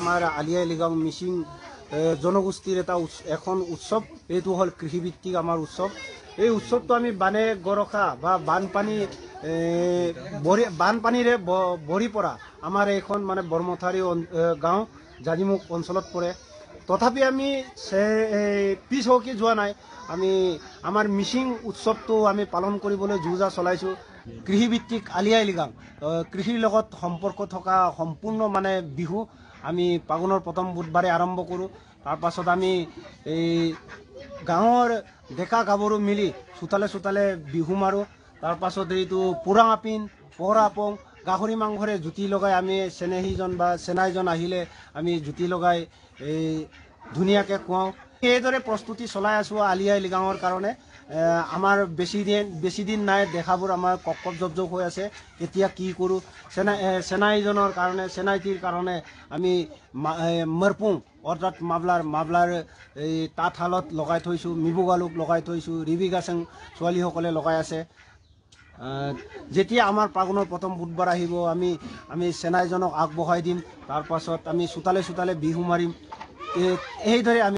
हमारा आलिया एलिगांव मिसिं जनगोष्ठी उत्सव यू हल कृषिभित्तिक उत्सव ये उत्सव तो आम बाने गरखा बानपानी बानपानीरे भरी पड़ा आमार एखन माने बरमथारी गाँव जाजिमुख अंचल पड़े तथापि आम से पिछ हकी जो ना आम आमार मिसिं उत्सव तो आम पालन जुजा चलाइछो। কৃষিভিত্তিক আলিয়া এলিগাং কৃষিৰ লগত সম্পৰ্ক থকা সম্পূৰ্ণ মানে বিহু আমি পাগুনৰ প্ৰথম বুধবাৰে আৰম্ভ কৰোঁ। তাৰ পাছত আমি এই গাঁৱৰ ডেকা গাভৰু মিলি চোতালে চোতালে বিহু মাৰোঁ। তাৰ পাছত এইটো পোৰা আপিন পোৰা পং গাহৰি মাংসৰে জুতি লগাই আমি চেনেহীজন বা চেনাইজন আহিলে আমি জুতি লগাই এই ধুনীয়াকৈ খুৱাওঁ। এইদৰে প্ৰস্তুতি চলাই আছোঁ আলিয়া এলিগাঙৰ কাৰণে। आमार बेसी दिन ना देखाबूर आमार कक्कब जबजब हो आसे एतिया की करूँ सेनाईजनर कारण सेनाईटीर कारण आमी मरपुंग अर्थात मावलार ताँत हालत लगाई थैसुँ मिबु गालुक लगाई थैसुँ रिबी गासें छोवालीसकले लगाई आसे। যেতিয়া আমাৰ পাগুনৰ প্ৰথম বুধবাৰ আহিব আমি সেনাইজনক আগবঢ়াই দিম। তাৰ পাছত আমি চোতালে চোতালে বিহু মাৰিম। এইদৰে